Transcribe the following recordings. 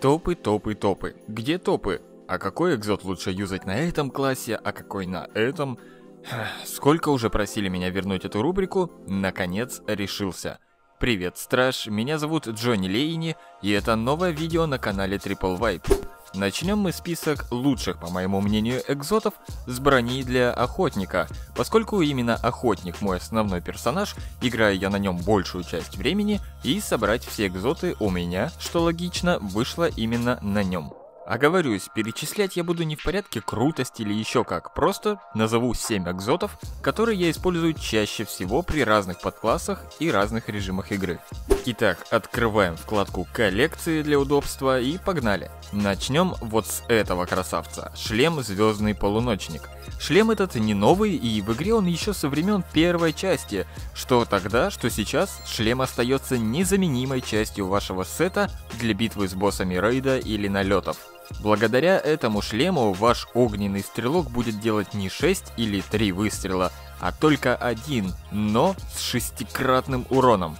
Топы, топы, топы. Где топы? А какой экзот лучше юзать на этом классе, а какой на этом? Сколько уже просили меня вернуть эту рубрику, наконец решился. Привет, страж, меня зовут Джонни Лейни, и это новое видео на канале Трипл Вайп. Начнем мы список лучших, по моему мнению, экзотов с брони для охотника. Поскольку именно охотник мой основной персонаж, играю я на нем большую часть времени, и собрать все экзоты у меня, что логично, вышло именно на нем. Оговорюсь, перечислять я буду не в порядке крутости или еще как, просто назову 7 экзотов, которые я использую чаще всего при разных подклассах и разных режимах игры. Итак, открываем вкладку коллекции для удобства и погнали. Начнем вот с этого красавца, шлем Звездный Полуночник. Шлем этот не новый, и в игре он еще со времен первой части, что тогда, что сейчас, шлем остается незаменимой частью вашего сета для битвы с боссами рейда или налетов. Благодаря этому шлему ваш огненный стрелок будет делать не 6 или 3 выстрела, а только один, но с 6-кратным уроном.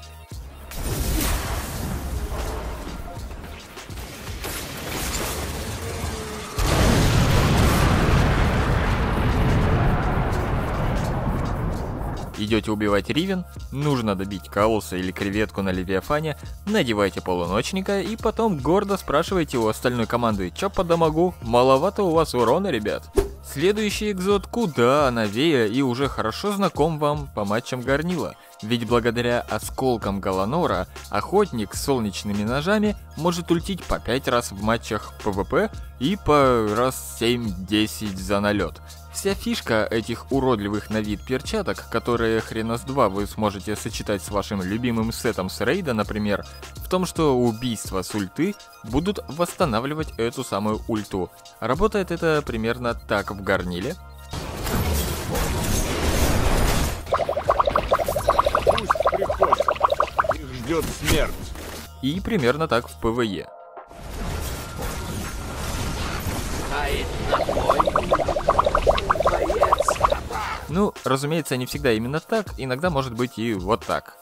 Идете убивать Ривен, нужно добить колосса или креветку на Левиафане, надевайте полуночника и потом гордо спрашивайте у остальной команды: «Чё подомогу? Маловато у вас урона, ребят». Следующий экзот куда новее и уже хорошо знаком вам по матчам Горнила, ведь благодаря осколкам Галанора охотник с солнечными ножами может ультить по 5 раз в матчах ПВП и по раз 7-10 за налет. Вся фишка этих уродливых на вид перчаток, которые Хренос 2 вы сможете сочетать с вашим любимым сетом с рейда, например, в том, что убийства с ульты будут восстанавливать эту самую ульту. Работает это примерно так в Горниле. Пусть приходят, их ждет смерть. И примерно так в ПВЕ. Ну, разумеется, не всегда именно так, иногда может быть и вот так.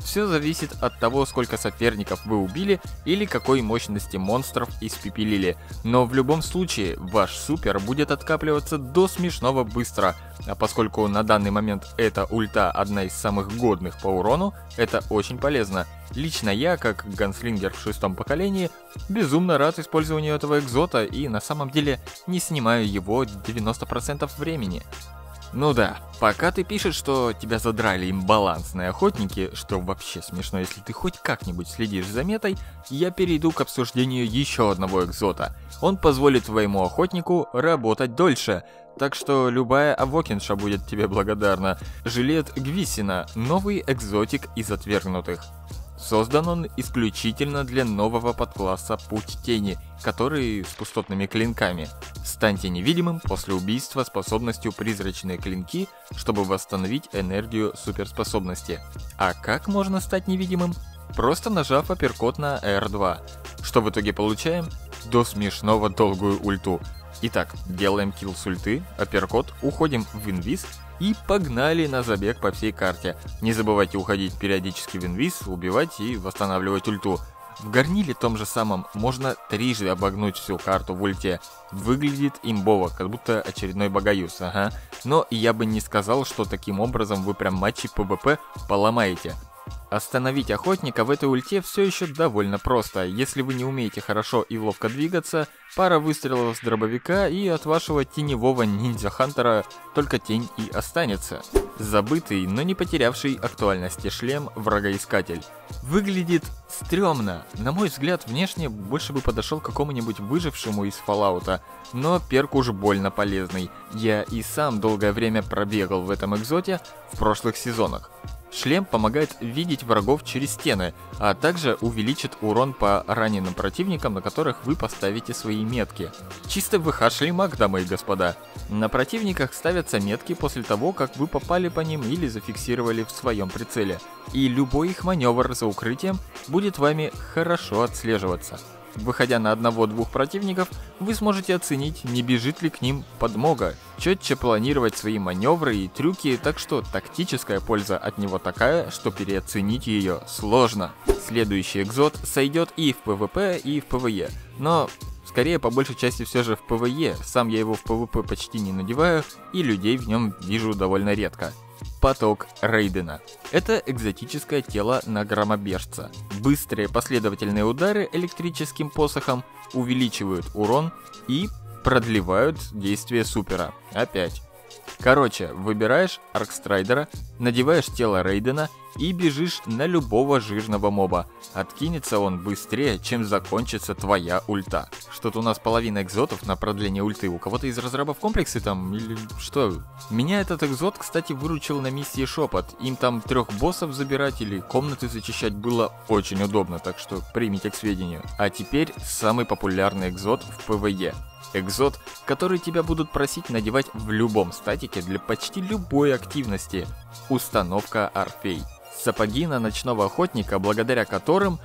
Все зависит от того, сколько соперников вы убили или какой мощности монстров испепелили, но в любом случае ваш супер будет откапливаться до смешного быстро, а поскольку на данный момент эта ульта одна из самых годных по урону, это очень полезно. Лично я, как ганслингер в 6-м поколении, безумно рад использованию этого экзота и на самом деле не снимаю его 90% времени. Ну да, пока ты пишешь, что тебя задрали имбалансные охотники, что вообще смешно, если ты хоть как-нибудь следишь за метой, я перейду к обсуждению еще одного экзота. Он позволит твоему охотнику работать дольше, так что любая авокинша будет тебе благодарна. Жилет Гвиссина, новый экзотик из отвергнутых. Создан он исключительно для нового подкласса Путь Тени, который с пустотными клинками. Станьте невидимым после убийства способностью Призрачные клинки, чтобы восстановить энергию суперспособности. А как можно стать невидимым? Просто нажав апперкот на R2. Что в итоге получаем? До смешного долгую ульту. Итак, делаем килл с ульты, апперкот, уходим в инвиз и погнали на забег по всей карте. Не забывайте уходить периодически в инвиз, убивать и восстанавливать ульту. В Горниле том же самом можно трижды обогнуть всю карту в ульте. Выглядит имбово, как будто очередной богаюз, ага. Но я бы не сказал, что таким образом вы прям матчи ПВП поломаете. Остановить охотника в этой ульте все еще довольно просто. Если вы не умеете хорошо и ловко двигаться, пара выстрелов с дробовика и от вашего теневого ниндзя-хантера только тень и останется. Забытый, но не потерявший актуальности шлем «Врагоискатель». Выглядит стрёмно. На мой взгляд, внешне больше бы подошел к какому-нибудь выжившему из Fallout'а, но перк уж больно полезный. Я и сам долгое время пробегал в этом экзоте в прошлых сезонах. Шлем помогает видеть врагов через стены, а также увеличит урон по раненым противникам, на которых вы поставите свои метки. Чисто ВХ-шлемак, дамы и господа. На противниках ставятся метки после того, как вы попали по ним или зафиксировали в своем прицеле, и любой их маневр за укрытием будет вами хорошо отслеживаться. Выходя на одного-двух противников, вы сможете оценить, не бежит ли к ним подмога, четче планировать свои маневры и трюки, так что тактическая польза от него такая, что переоценить ее сложно. Следующий экзот сойдет и в ПВП, и в ПВЕ, но скорее по большей части все же в ПВЕ, сам я его в ПВП почти не надеваю и людей в нем вижу довольно редко. Поток Рейдена. Это экзотическое тело на громобежца. Быстрые последовательные удары электрическим посохом увеличивают урон и продлевают действие супера. Опять. Короче, выбираешь Аркстрайдера, надеваешь тело Рейдена и бежишь на любого жирного моба. Откинется он быстрее, чем закончится твоя ульта. Что-то у нас половина экзотов на продление ульты. У кого-то из разрабов комплексы там или что? Меня этот экзот, кстати, выручил на миссии Шепот. Им там 3 боссов забирать или комнаты зачищать было очень удобно, так что примите к сведению. А теперь самый популярный экзот в ПВЕ. Экзот, который тебя будут просить надевать в любом статике для почти любой активности. Установка Орфей. Сапоги на ночного охотника, благодаря которым,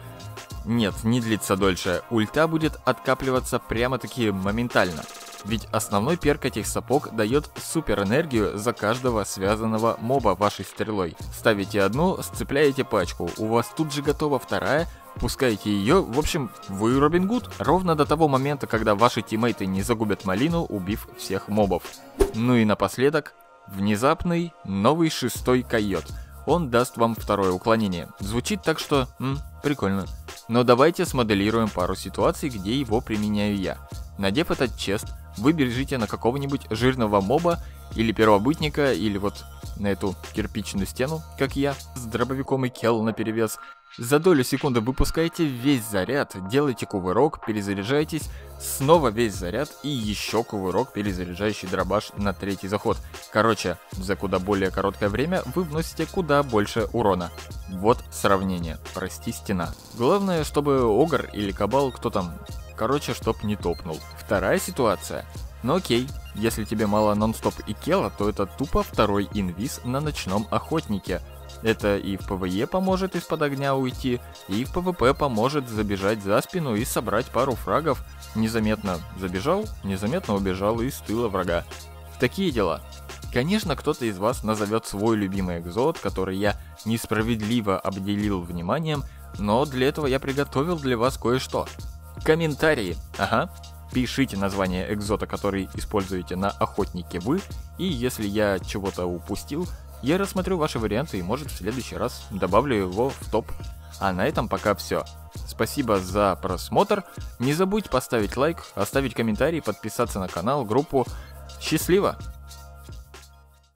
нет, не длится дольше, ульта будет откапливаться прямо-таки моментально. Ведь основной перк этих сапог дает суперэнергию за каждого связанного моба вашей стрелой. Ставите одну, сцепляете пачку, у вас тут же готова вторая, пускаете ее, в общем, вы Робин Гуд. Ровно до того момента, когда ваши тиммейты не загубят малину, убив всех мобов. Ну и напоследок, внезапный новый 6-й койот. Он даст вам второе уклонение. Звучит так, что прикольно. Но давайте смоделируем пару ситуаций, где его применяю я. Надев этот чест, вы бежите на какого-нибудь жирного моба или первобытника, или вот на эту кирпичную стену, как я, с дробовиком и кел наперевес. За долю секунды выпускаете весь заряд, делаете кувырок, перезаряжаетесь, снова весь заряд и еще кувырок, перезаряжающий дробаш на 3-й заход. Короче, за куда более короткое время вы вносите куда больше урона. Вот сравнение, прости стена. Главное, чтобы Огр или Кабал, кто там, короче, чтоб не топнул. Вторая ситуация. Ну окей, если тебе мало нон-стоп и кела, то это тупо второй инвиз на ночном охотнике. Это и в ПВЕ поможет из-под огня уйти, и в ПВП поможет забежать за спину и собрать пару фрагов. Незаметно забежал, незаметно убежал из тыла врага. Такие дела. Конечно, кто-то из вас назовет свой любимый экзот, который я несправедливо обделил вниманием, но для этого я приготовил для вас кое-что. Комментарии. Ага. Пишите название экзота, который используете на охотнике вы, и если я чего-то упустил, я рассмотрю ваши варианты и, может, в следующий раз добавлю его в топ. А на этом пока все. Спасибо за просмотр. Не забудь поставить лайк, оставить комментарий, подписаться на канал, группу. Счастливо!